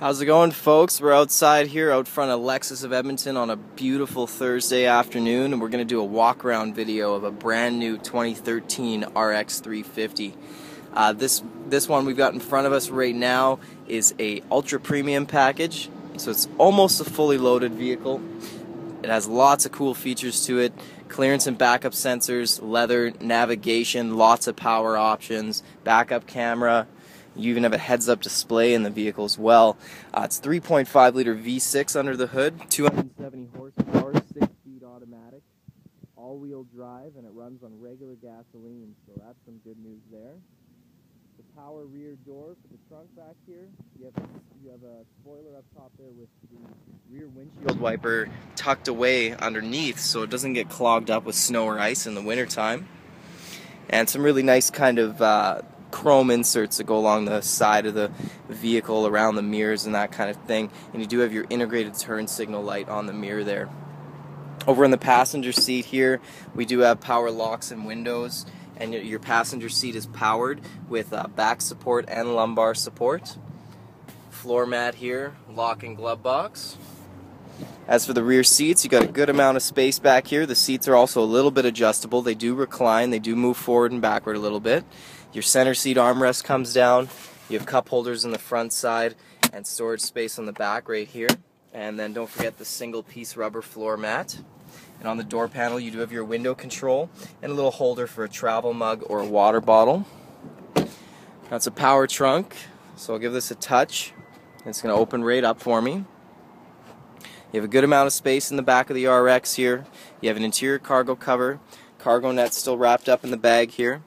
How's it going, folks? We're outside here out front of Lexus of Edmonton on a beautiful Thursday afternoon, and we're going to do a walk around video of a brand new 2013 RX 350. This one we've got in front of us right now is a ultra premium package, so it's almost a fully loaded vehicle. It has lots of cool features to it: clearance and backup sensors, leather, navigation, lots of power options, backup camera. You even have a heads-up display in the vehicle as well. It's 3.5 liter V6 under the hood, 270 horsepower, 6-speed automatic, all-wheel drive, and it runs on regular gasoline, so that's some good news there. The power rear door for the trunk back here. You have a spoiler up top there with the rear windshield wiper tucked away underneath, so it doesn't get clogged up with snow or ice in the wintertime. And some really nice kind of chrome inserts that go along the side of the vehicle, around the mirrors and that kind of thing. And you do have your integrated turn signal light on the mirror there. Over in the passenger seat here, we do have power locks and windows, and your passenger seat is powered with back support and lumbar support. Floor mat here, lock and glove box. As for the rear seats, you got a good amount of space back here. The seats are also a little bit adjustable. They do recline, they do move forward and backward a little bit. Your center seat armrest comes down. You have cup holders in the front side and storage space on the back right here. And then don't forget the single piece rubber floor mat. And on the door panel, you do have your window control and a little holder for a travel mug or a water bottle. That's a power trunk, so I'll give this a touch. It's going to open right up for me. You have a good amount of space in the back of the RX here. You have an interior cargo cover. Cargo net's still wrapped up in the bag here.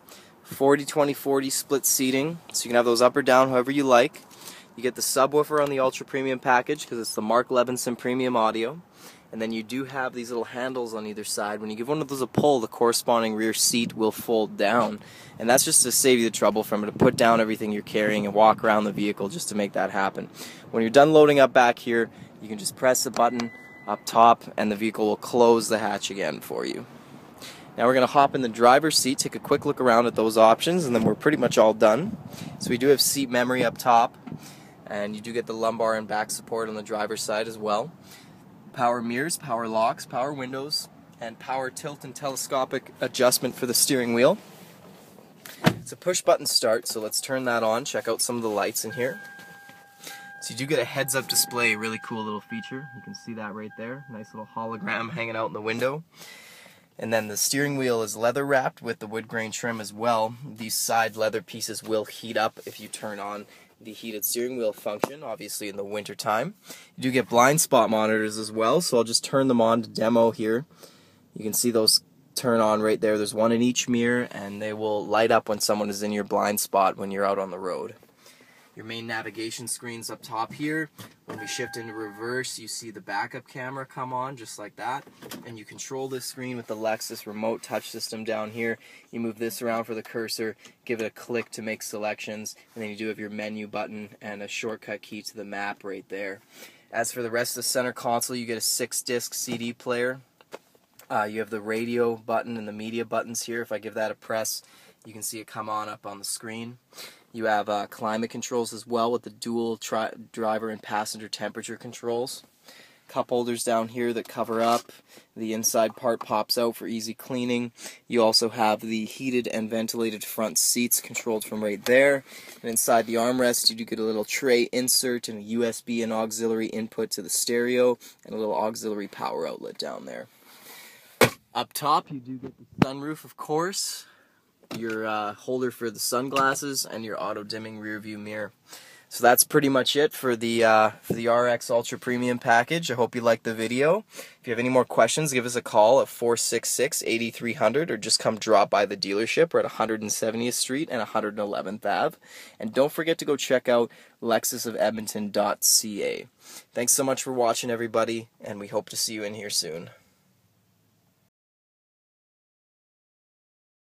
40-20-40 split seating, so you can have those up or down however you like. You get the subwoofer on the ultra premium package because it's the Mark Levinson premium audio. And then you do have these little handles on either side. When you give one of those a pull, the corresponding rear seat will fold down. And that's just to save you the trouble from it, to put down everything you're carrying and walk around the vehicle just to make that happen. When you're done loading up back here, you can just press the button up top and the vehicle will close the hatch again for you. Now we're going to hop in the driver's seat, take a quick look around at those options, and then we're pretty much all done. So we do have seat memory up top, and you do get the lumbar and back support on the driver's side as well. Power mirrors, power locks, power windows, and power tilt and telescopic adjustment for the steering wheel. It's a push button start, so let's turn that on, check out some of the lights in here. So you do get a heads-up display, really cool little feature. You can see that right there, nice little hologram hanging out in the window. And then the steering wheel is leather wrapped with the wood grain trim as well. These side leather pieces will heat up if you turn on the heated steering wheel function, obviously in the winter time. You do get blind spot monitors as well, so I'll just turn them on to demo here. You can see those turn on right there. There's one in each mirror, and they will light up when someone is in your blind spot when you're out on the road. Your main navigation screen's up top here. When we shift into reverse, you see the backup camera come on just like that. And you control this screen with the Lexus remote touch system down here. You move this around for the cursor, give it a click to make selections, and then you do have your menu button and a shortcut key to the map right there. As for the rest of the center console, you get a 6-disc CD player. You have the radio button and the media buttons here. If I give that a press, you can see it come on up on the screen. You have climate controls as well, with the dual driver and passenger temperature controls. Cup holders down here that cover up. The inside part pops out for easy cleaning. You also have the heated and ventilated front seats controlled from right there. And inside the armrest, you do get a little tray insert and a USB and auxiliary input to the stereo, and a little auxiliary power outlet down there. Up top, you do get the sunroof, of course, your holder for the sunglasses, and your auto-dimming rear-view mirror. So that's pretty much it for the RX Ultra Premium package. I hope you liked the video. If you have any more questions, give us a call at 466-8300, or just come drop by the dealership. We're at 170th Street and 111th Ave. And don't forget to go check out lexusofedmonton.ca. Thanks so much for watching, everybody, and we hope to see you in here soon.